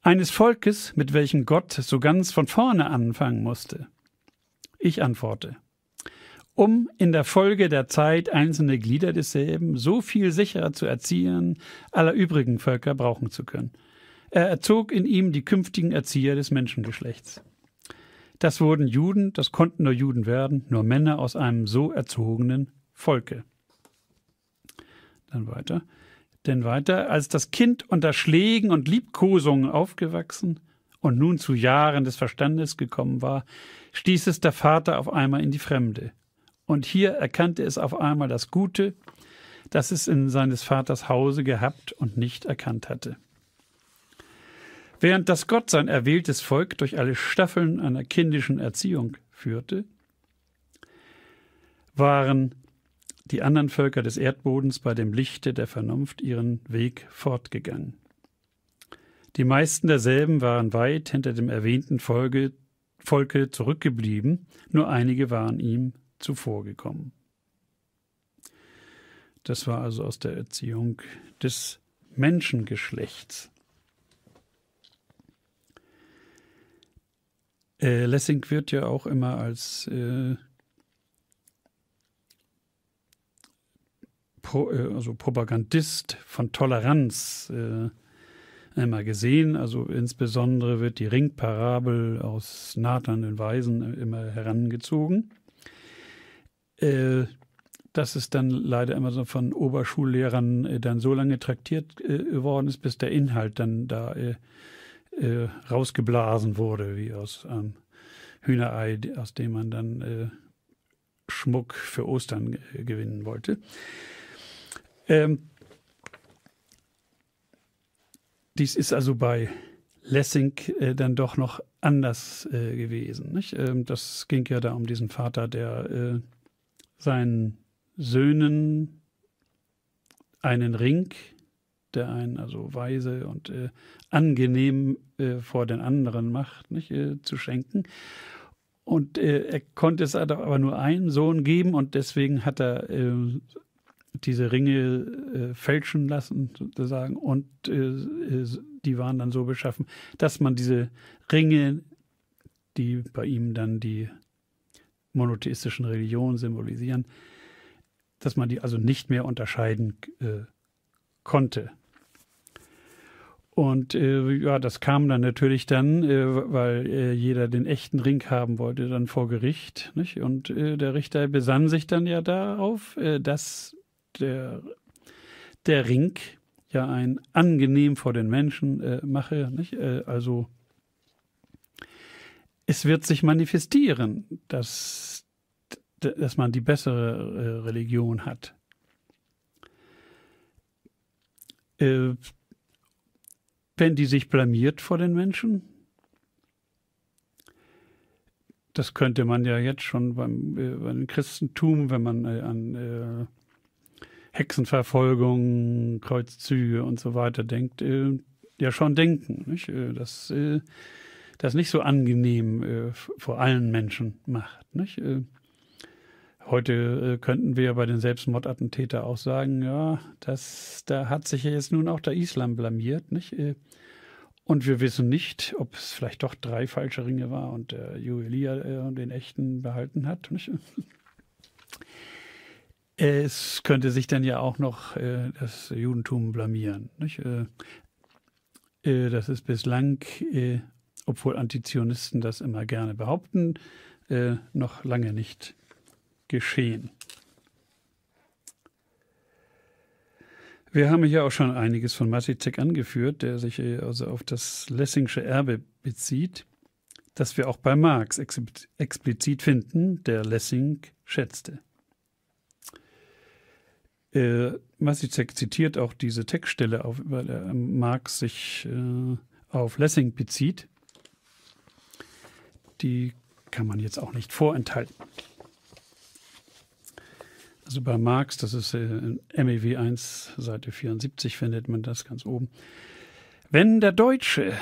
eines Volkes, mit welchem Gott so ganz von vorne anfangen musste? Ich antworte, um in der Folge der Zeit einzelne Glieder desselben so viel sicherer zu erziehen, aller übrigen Völker brauchen zu können. Er erzog in ihm die künftigen Erzieher des Menschengeschlechts. Das wurden Juden, das konnten nur Juden werden, nur Männer aus einem so erzogenen Volke. Dann weiter. Denn weiter, als das Kind unter Schlägen und Liebkosungen aufgewachsen und nun zu Jahren des Verstandes gekommen war, stieß es der Vater auf einmal in die Fremde. Und hier erkannte es auf einmal das Gute, das es in seines Vaters Hause gehabt und nicht erkannt hatte. Während das Gott sein erwähltes Volk durch alle Staffeln einer kindischen Erziehung führte, waren die anderen Völker des Erdbodens bei dem Lichte der Vernunft ihren Weg fortgegangen. Die meisten derselben waren weit hinter dem erwähnten Volke, Volke zurückgeblieben, nur einige waren ihm zuvorgekommen. Das war also aus der Erziehung des Menschengeschlechts. Lessing wird ja auch immer als äh, pro, äh, also Propagandist von Toleranz äh, einmal gesehen. Also insbesondere wird die Ringparabel aus Nathan den Weisen immer herangezogen. Äh, dass es dann leider immer so von Oberschullehrern äh, dann so lange traktiert äh, worden ist, bis der Inhalt dann da äh, äh, rausgeblasen wurde, wie aus einem Hühnerei, aus dem man dann äh, Schmuck für Ostern äh, gewinnen wollte. Ähm, dies ist also bei Lessing äh, dann doch noch anders äh, gewesen, nicht? Ähm, das ging ja da um diesen Vater, der äh, seinen Söhnen einen Ring, der einen also weise und äh, angenehm äh, vor den anderen macht, nicht, äh, zu schenken. Und äh, er konnte es aber nur einen Sohn geben und deswegen hat er äh, diese Ringe äh, fälschen lassen sozusagen und äh, die waren dann so beschaffen, dass man diese Ringe, die bei ihm dann die monotheistischen Religionen symbolisieren, dass man die also nicht mehr unterscheiden äh, konnte. Und äh, ja, das kam dann natürlich dann, äh, weil äh, jeder den echten Ring haben wollte, dann vor Gericht, nicht? Und äh, der Richter besann sich dann ja darauf, äh, dass der, der Ring ja ein angenehm vor den Menschen äh, mache, nicht? Äh, also es wird sich manifestieren, dass, dass man die bessere äh, Religion hat. Äh, wenn die sich blamiert vor den Menschen, das könnte man ja jetzt schon beim, äh, beim Christentum, wenn man äh, an äh, Hexenverfolgung, Kreuzzüge und so weiter denkt, äh, ja schon denken, nicht? Dass äh, das nicht so angenehm äh, vor allen Menschen macht, nicht? Äh, heute äh, könnten wir bei den Selbstmordattentäter auch sagen, ja, das, da hat sich ja jetzt nun auch der Islam blamiert, nicht? Äh, und wir wissen nicht, ob es vielleicht doch drei falsche Ringe war und der Juwelier äh, den echten behalten hat, nicht? Es könnte sich dann ja auch noch äh, das Judentum blamieren, nicht? Äh, äh, das ist bislang, äh, obwohl Antizionisten das immer gerne behaupten, äh, noch lange nicht geschehen. Wir haben hier auch schon einiges von Massiczek angeführt, der sich äh, also auf das Lessingsche Erbe bezieht, das wir auch bei Marx ex explizit finden, der Lessing schätzte. Äh, Massiczek zitiert auch diese Textstelle, auf, weil er Marx sich äh, auf Lessing bezieht. Die kann man jetzt auch nicht vorenthalten. Also bei Marx, das ist äh, in M E W eins, Seite vierundsiebzig, findet man das ganz oben. Wenn der Deutsche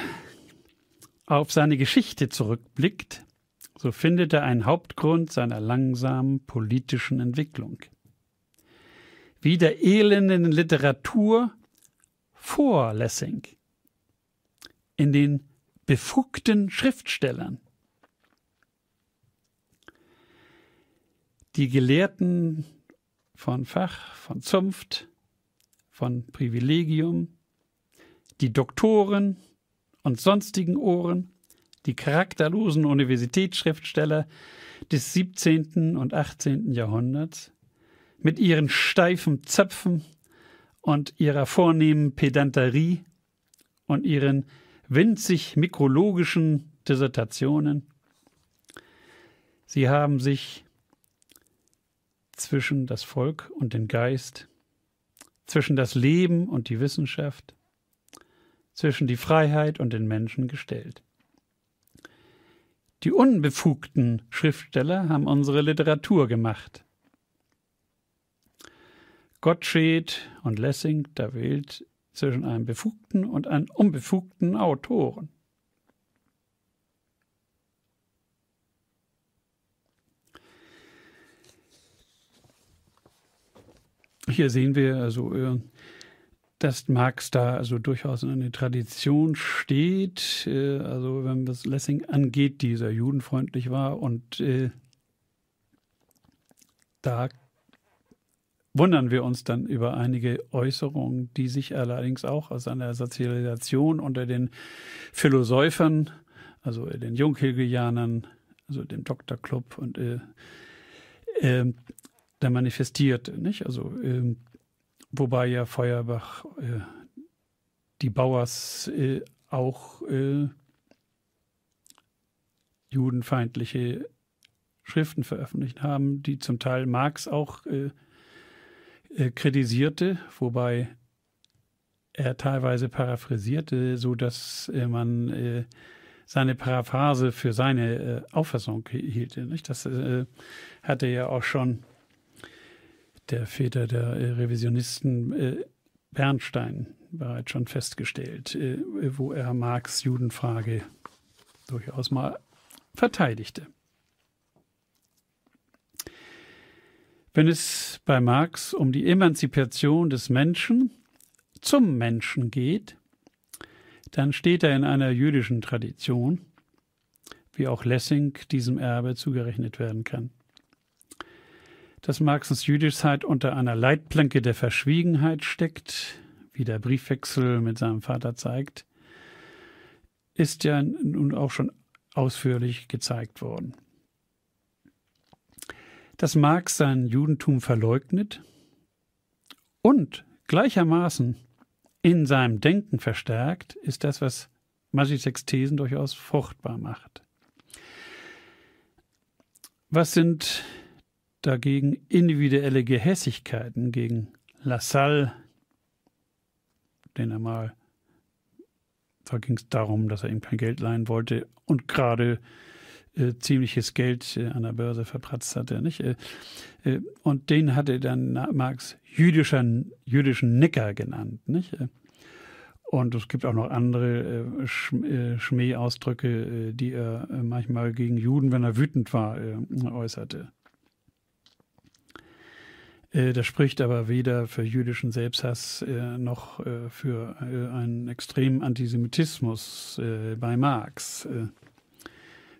auf seine Geschichte zurückblickt, so findet er einen Hauptgrund seiner langsamen politischen Entwicklung. Wie der elenden Literatur vor Lessing, in den befugten Schriftstellern. Die Gelehrten von Fach, von Zunft, von Privilegium, die Doktoren und sonstigen Ohren, die charakterlosen Universitätsschriftsteller des siebzehnten und achtzehnten Jahrhunderts, mit ihren steifen Zöpfen und ihrer vornehmen Pedanterie und ihren winzig mikrologischen Dissertationen. Sie haben sich zwischen das Volk und den Geist, zwischen das Leben und die Wissenschaft, zwischen die Freiheit und den Menschen gestellt. Die unbefugten Schriftsteller haben unsere Literatur gemacht. Gottsched und Lessing, da wählt zwischen einem befugten und einem unbefugten Autoren. Hier sehen wir also, dass Marx da also durchaus in einer Tradition steht, also wenn das Lessing angeht, die sehr judenfreundlich war und da wundern wir uns dann über einige Äußerungen, die sich allerdings auch aus einer Sozialisation unter den Philosophern, also den Junghegelianern, also dem Doktorclub und äh, äh, da manifestierte, nicht? Also äh, wobei ja Feuerbach äh, die Bauers äh, auch äh, judenfeindliche Schriften veröffentlicht haben, die zum Teil Marx auch äh, äh, kritisierte, wobei er teilweise paraphrasierte, so dass äh, man äh, seine Paraphrase für seine äh, Auffassung hielt. Nicht? Das äh, hatte ja auch schon der Väter der äh, Revisionisten äh, Bernstein bereits schon festgestellt, äh, wo er Marx' Judenfrage durchaus mal verteidigte. Wenn es bei Marx um die Emanzipation des Menschen zum Menschen geht, dann steht er in einer jüdischen Tradition, wie auch Lessing diesem Erbe zugerechnet werden kann. Dass Marxens Jüdischheit unter einer Leitplanke der Verschwiegenheit steckt, wie der Briefwechsel mit seinem Vater zeigt, ist ja nun auch schon ausführlich gezeigt worden. Dass Marx sein Judentum verleugnet und gleichermaßen in seinem Denken verstärkt, ist das, was Massiczeks Thesen durchaus fruchtbar macht. Was sind dagegen individuelle Gehässigkeiten gegen Lassalle, den er mal, da ging es darum, dass er ihm kein Geld leihen wollte und gerade äh, ziemliches Geld äh, an der Börse verpratzt hatte, nicht? Äh, äh, und den hatte dann Marx jüdischen, jüdischen Nicker genannt, nicht? Äh, und es gibt auch noch andere äh, Sch äh, Schmähausdrücke, äh, die er äh, manchmal gegen Juden, wenn er wütend war, äh, äußerte. Das spricht aber weder für jüdischen Selbsthass äh, noch äh, für äh, einen extremen Antisemitismus äh, bei Marx. Äh,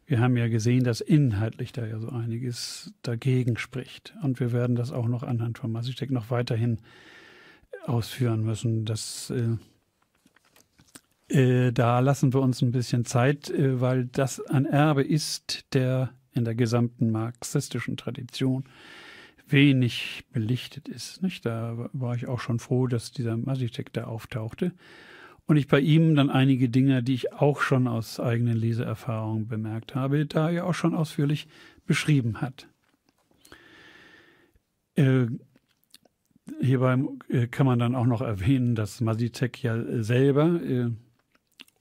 wir haben ja gesehen, dass inhaltlich da ja so einiges dagegen spricht. Und wir werden das auch noch anhand von Massiczek noch weiterhin ausführen müssen. Das, äh, äh, da lassen wir uns ein bisschen Zeit, äh, weil das ein Erbe ist, der in der gesamten marxistischen Tradition wenig belichtet ist, nicht? Da war ich auch schon froh, dass dieser Massiczek da auftauchte. Und ich bei ihm dann einige Dinge, die ich auch schon aus eigenen Leseerfahrungen bemerkt habe, da er auch schon ausführlich beschrieben hat. Äh, hierbei äh, kann man dann auch noch erwähnen, dass Massiczek ja selber, äh,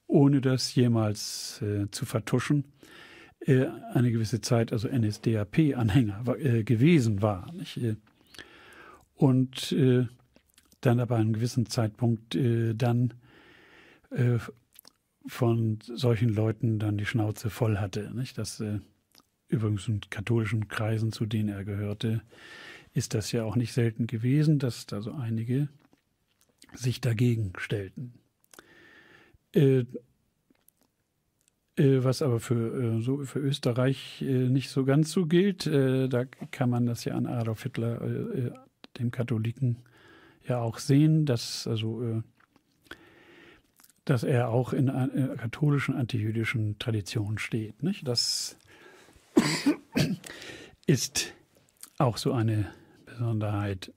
ohne das jemals äh, zu vertuschen, eine gewisse Zeit also N S D A P-Anhänger äh, gewesen war, nicht? Und äh, dann aber einen gewissen Zeitpunkt äh, dann äh, von solchen Leuten dann die Schnauze voll hatte, nicht? Das äh, übrigens in katholischen Kreisen, zu denen er gehörte, ist das ja auch nicht selten gewesen, dass da so einige sich dagegen stellten. Äh, Was aber für, so für Österreich nicht so ganz so gilt, da kann man das ja an Adolf Hitler, dem Katholiken, ja auch sehen, dass, also, dass er auch in einer katholischen, antijüdischen Tradition steht, nicht? Das ist auch so eine Besonderheit,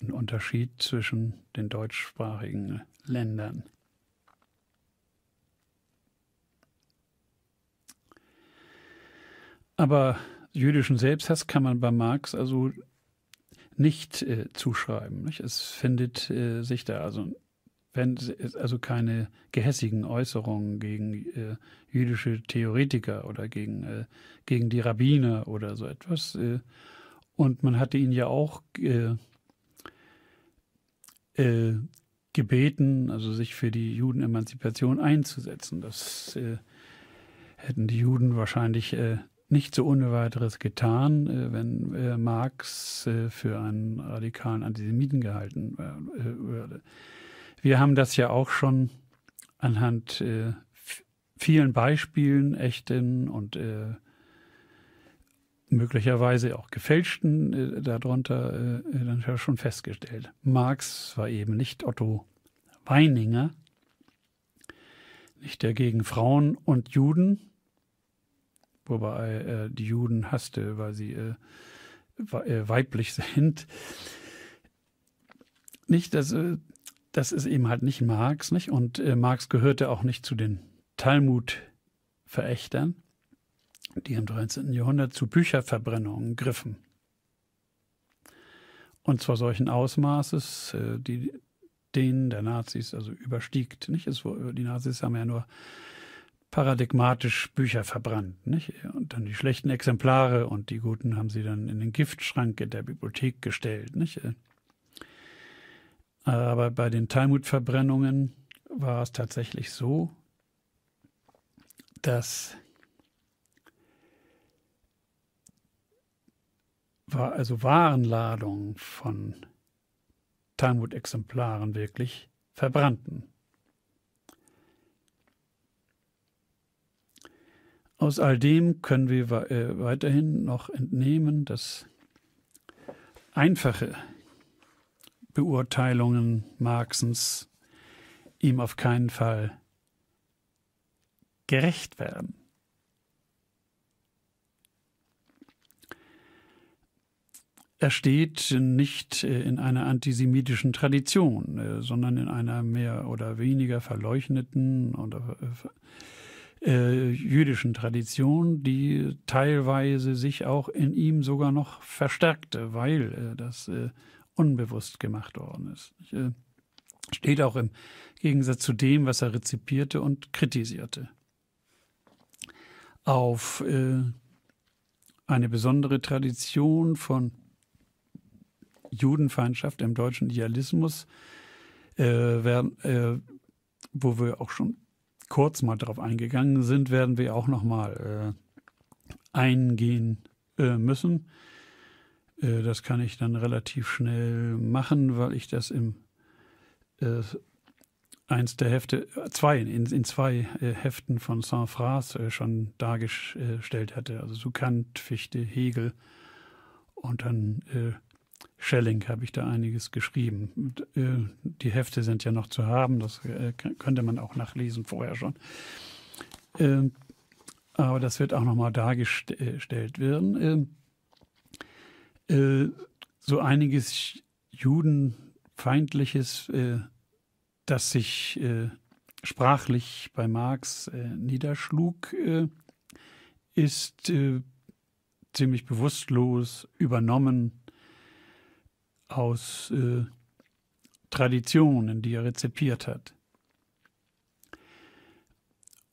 ein Unterschied zwischen den deutschsprachigen Ländern. Aber jüdischen Selbsthass kann man bei Marx also nicht äh, zuschreiben, nicht? Es findet äh, sich da also, wenn, also keine gehässigen Äußerungen gegen äh, jüdische Theoretiker oder gegen, äh, gegen die Rabbiner oder so etwas. Äh, und man hatte ihn ja auch äh, äh, gebeten, also sich für die Judenemanzipation einzusetzen. Das äh, hätten die Juden wahrscheinlich äh, nicht so ohne weiteres getan, wenn Marx für einen radikalen Antisemiten gehalten würde. Wir haben das ja auch schon anhand vielen Beispielen, echten und möglicherweise auch gefälschten äh, darunter äh, dann schon festgestellt. Marx war eben nicht Otto Weininger, nicht der gegen Frauen und Juden, wobei äh, die Juden hasste, weil sie äh, weiblich sind. Nicht, das, das ist eben halt nicht Marx, nicht? Und äh, Marx gehörte auch nicht zu den Talmud-Verächtern, die im dreizehnten Jahrhundert zu Bücherverbrennungen griffen. Und zwar solchen Ausmaßes, äh, die den der Nazis also überstiegt. Nicht? Es, die Nazis haben ja nur paradigmatisch Bücher verbrannt, nicht? Und dann die schlechten Exemplare und die guten haben sie dann in den Giftschrank in der Bibliothek gestellt, nicht? Aber bei den Talmud-Verbrennungen war es tatsächlich so, dass war also Warenladungen von Talmud-Exemplaren wirklich verbrannten. Aus all dem können wir weiterhin noch entnehmen, dass einfache Beurteilungen Marxens ihm auf keinen Fall gerecht werden. Er steht nicht in einer antisemitischen Tradition, sondern in einer mehr oder weniger verleugneten oder Äh, jüdischen Tradition, die teilweise sich auch in ihm sogar noch verstärkte, weil äh, das äh, unbewusst gemacht worden ist. Ich, äh, steht auch im Gegensatz zu dem, was er rezipierte und kritisierte. Auf äh, eine besondere Tradition von Judenfeindschaft im deutschen Idealismus, äh, werden, äh, wo wir auch schon kurz mal darauf eingegangen sind, werden wir auch noch mal äh, eingehen äh, müssen. Äh, das kann ich dann relativ schnell machen, weil ich das im äh, eins der Hefte, zwei, in, in zwei äh, Heften von Saint-Fraß äh, schon dargestellt hatte. Also zu Kant, Fichte, Hegel und dann äh, Schelling habe ich da einiges geschrieben. Und, äh, die Hefte sind ja noch zu haben, das äh, könnte man auch nachlesen vorher schon. Äh, aber das wird auch nochmal dargestellt werden. Äh, äh, so einiges Judenfeindliches, äh, das sich äh, sprachlich bei Marx äh, niederschlug, äh, ist äh, ziemlich bewusstlos übernommen aus äh, Traditionen, die er rezipiert hat.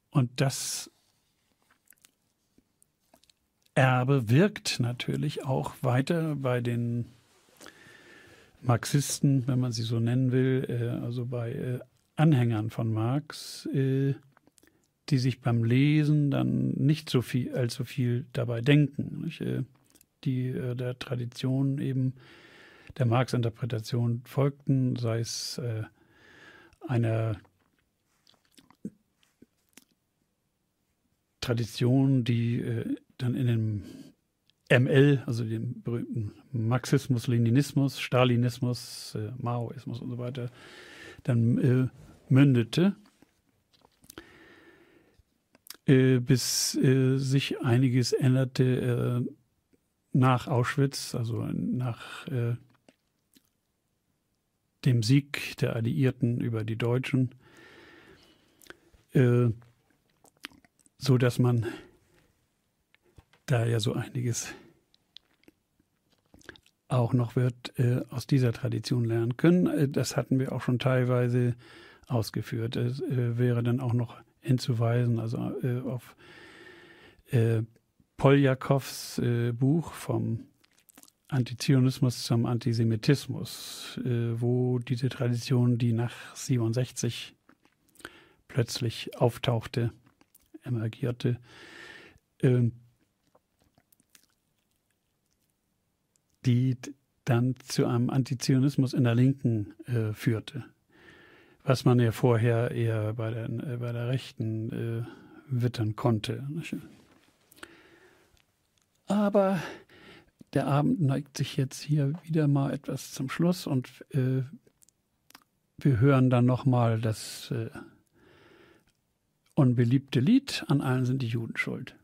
Und das Erbe wirkt natürlich auch weiter bei den Marxisten, wenn man sie so nennen will, äh, also bei äh, Anhängern von Marx, äh, die sich beim Lesen dann nicht so viel, allzu viel dabei denken, nicht? Äh, die äh, der Tradition eben der Marx-Interpretation folgten, sei es äh, einer Tradition, die äh, dann in dem M L, also dem berühmten Marxismus, Leninismus, Stalinismus, äh, Maoismus und so weiter, dann äh, mündete, äh, bis äh, sich einiges änderte äh, nach Auschwitz, also nach äh, dem Sieg der Alliierten über die Deutschen, äh, so dass man da ja so einiges auch noch wird äh, aus dieser Tradition lernen können. Das hatten wir auch schon teilweise ausgeführt. Es äh, wäre dann auch noch hinzuweisen, also äh, auf äh, Poljakows äh, Buch vom Antizionismus zum Antisemitismus, äh, wo diese Tradition, die nach siebenundsechzig plötzlich auftauchte, emergierte, äh, die dann zu einem Antizionismus in der Linken äh, führte, was man ja vorher eher bei der, äh, bei der Rechten äh, wittern konnte. Aber der Abend neigt sich jetzt hier wieder mal etwas zum Schluss und äh, wir hören dann nochmal das äh, unbeliebte Lied, an allen sind die Juden schuld.